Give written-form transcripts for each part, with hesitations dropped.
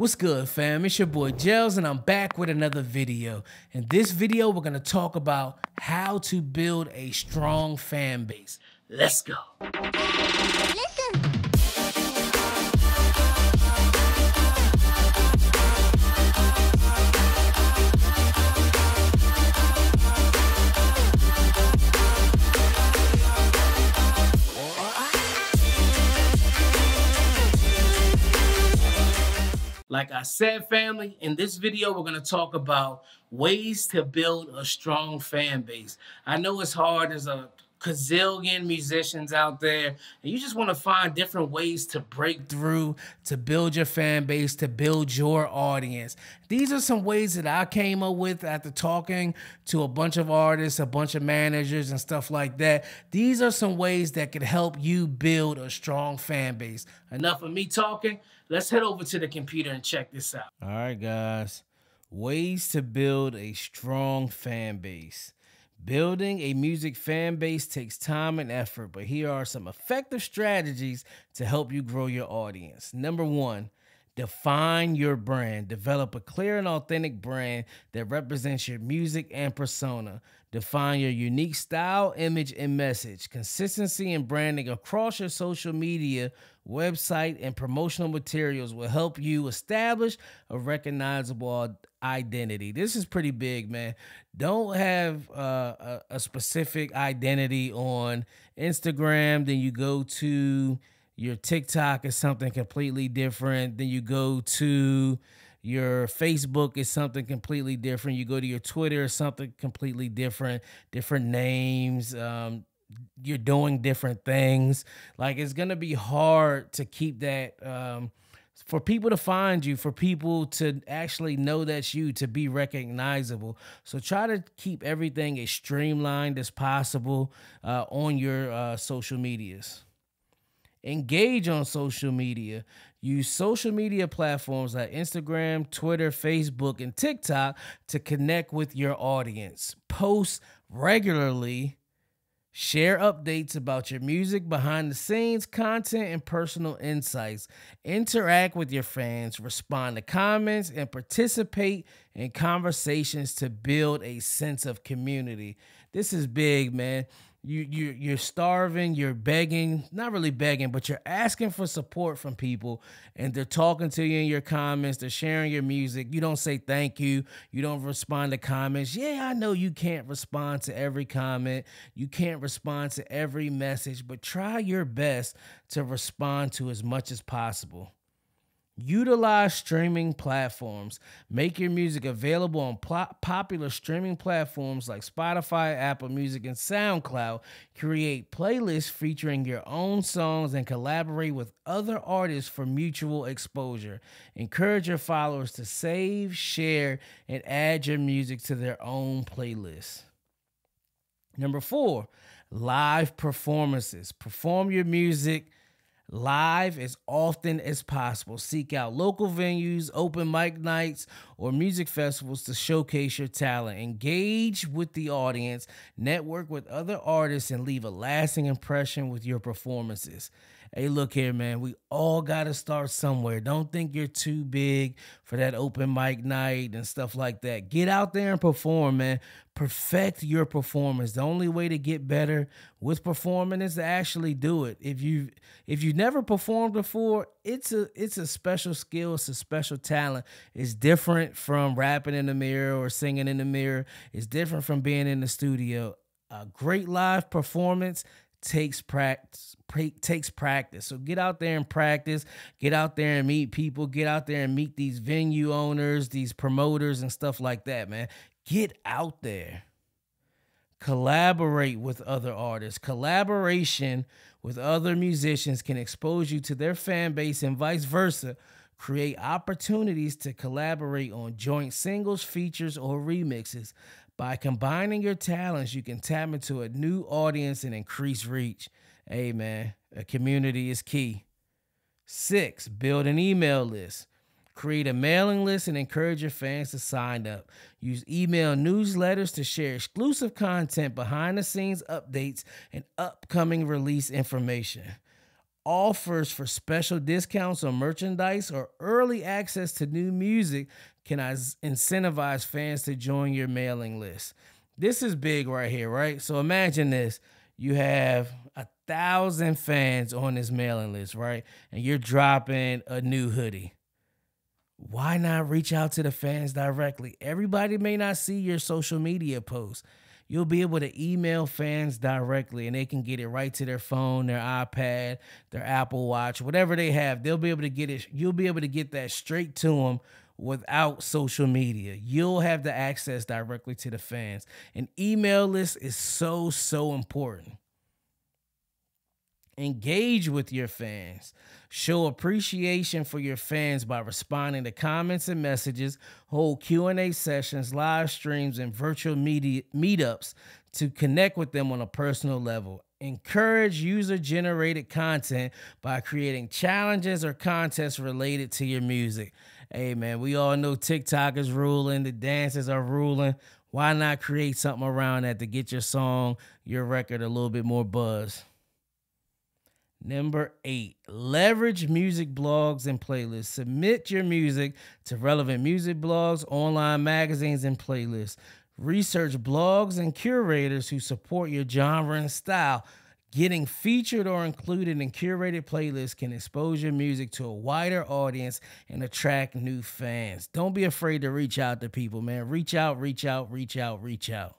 What's good, fam? It's your boy Jellz, and I'm back with another video. In this video, we're gonna talk about how to build a strong fan base. Let's go. Listen. Like I said, family, in this video, we're going to talk about ways to build a strong fan base. I know it's hard. There's a gazillion musicians out there, and you just want to find different ways to break through, to build your fan base, to build your audience. These are some ways that I came up with after talking to a bunch of artists, a bunch of managers, and stuff like that. These are some ways that could help you build a strong fan base. Enough of me talking. Let's head over to the computer and check this out. All right, guys. Ways to build a strong fan base. Building a music fan base takes time and effort, but here are some effective strategies to help you grow your audience. Number 1, define your brand. Develop a clear and authentic brand that represents your music and persona. Define your unique style, image, and message. Consistency and branding across your social media, website, and promotional materials will help you establish a recognizable identity. This is pretty big, man. Don't have a specific identity on Instagram, then you go to your TikTok is something completely different. Then you go to your Facebook is something completely different. You go to your Twitter is something completely different. Different names. You're doing different things. Like, it's going to be hard to keep that for people to find you, for people to actually know that's you, to be recognizable. So try to keep everything as streamlined as possible on your social medias. Engage on social media. Use social media platforms like Instagram, Twitter, Facebook, and TikTok to connect with your audience. Post regularly. Share updates about your music, behind the scenes content, and personal insights. Interact with your fans, respond to comments, and participate in conversations to build a sense of community. This is big, man. You're starving, you're begging, not really begging, but you're asking for support from people, and they're talking to you in your comments, they're sharing your music. You don't say thank you. You don't respond to comments. Yeah, I know you can't respond to every comment. You can't respond to every message, but try your best to respond to as much as possible. Utilize streaming platforms. Make your music available on popular streaming platforms like Spotify, Apple Music, and SoundCloud. Create playlists featuring your own songs and collaborate with other artists for mutual exposure. Encourage your followers to save, share, and add your music to their own playlists. Number 4, live performances. Perform your music live as often as possible. Seek out local venues, open mic nights, or music festivals to showcase your talent. Engage with the audience, network with other artists, and leave a lasting impression with your performances. Hey, look here, man. We all got to start somewhere. Don't think you're too big for that open mic night and stuff like that. Get out there and perform, man. Perfect your performance. The only way to get better with performing is to actually do it. If you never performed before, it's a special skill. It's a special talent. It's different from rapping in the mirror or singing in the mirror. It's different from being in the studio. A great live performance takes practice. So get out there and practice. Get out there and meet people. Get out there and meet these venue owners, these promoters, and stuff like that, man. Get out there. Collaborate with other artists. Collaboration with other musicians can expose you to their fan base and vice versa. Create opportunities to collaborate on joint singles, features, or remixes. By combining your talents, you can tap into a new audience and increase reach. Hey, man, a community is key. 6, build an email list. Create a mailing list and encourage your fans to sign up. Use email newsletters to share exclusive content, behind-the-scenes updates, and upcoming release information. offers for special discounts on merchandise or early access to new music can incentivize fans to join your mailing list. This is big right here, right? So imagine this. You have 1,000 fans on this mailing list, right? And you're dropping a new hoodie. Why not reach out to the fans directly? Everybody may not see your social media posts. You'll be able to email fans directly, and they can get it right to their phone, their iPad, their Apple Watch, whatever they have. They'll be able to get it. You'll be able to get that straight to them without social media. You'll have the access directly to the fans. An email list is so, so important. Engage with your fans. Show appreciation for your fans by responding to comments and messages, hold Q&A sessions, live streams, and virtual media meetups to connect with them on a personal level. Encourage user-generated content by creating challenges or contests related to your music. Hey, man, we all know TikTok is ruling. The dances are ruling. Why not create something around that to get your song, your record, a little bit more buzz? Number 8, leverage music blogs and playlists. Submit your music to relevant music blogs, online magazines, and playlists. Research blogs and curators who support your genre and style. Getting featured or included in curated playlists can expose your music to a wider audience and attract new fans. Don't be afraid to reach out to people, man. Reach out, reach out, reach out, reach out.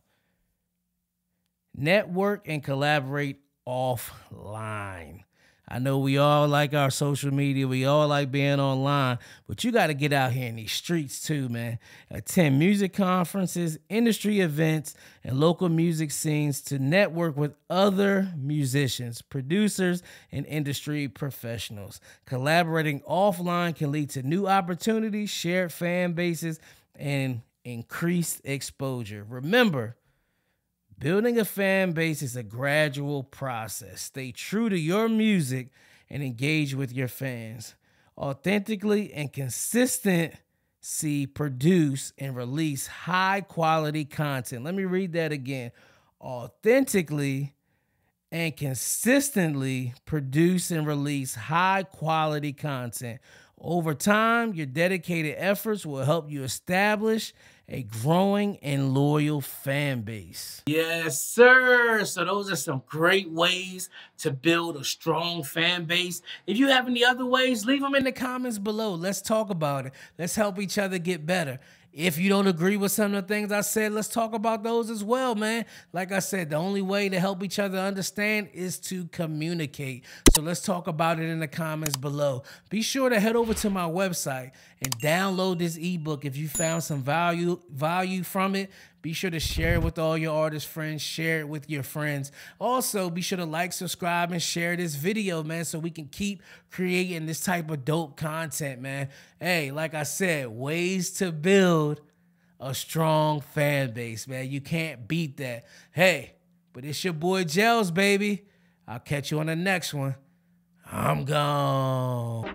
Network and collaborate offline. I know we all like our social media. We all like being online, but you got to get out here in these streets too, man. Attend music conferences, industry events, and local music scenes to network with other musicians, producers, and industry professionals. Collaborating offline can lead to new opportunities, shared fan bases, and increased exposure. Remember, building a fan base is a gradual process. Stay true to your music and engage with your fans. Authentically and consistently produce and release high quality content. Let me read that again. Authentically and consistently produce and release high quality content. Over time, your dedicated efforts will help you establish a growing and loyal fan base. Yes, sir. So those are some great ways to build a strong fan base. If you have any other ways, leave them in the comments below. Let's talk about it. Let's help each other get better. If you don't agree with some of the things I said, let's talk about those as well, man. Like I said, the only way to help each other understand is to communicate. So let's talk about it in the comments below. Be sure to head over to my website and download this ebook. If you found some value from it, be sure to share it with all your artist friends. Share it with your friends. Also, be sure to like, subscribe, and share this video, man, so we can keep creating this type of dope content, man. Hey, like I said, ways to build a strong fan base, man. You can't beat that. Hey, but it's your boy Jellz, baby. I'll catch you on the next one. I'm gone.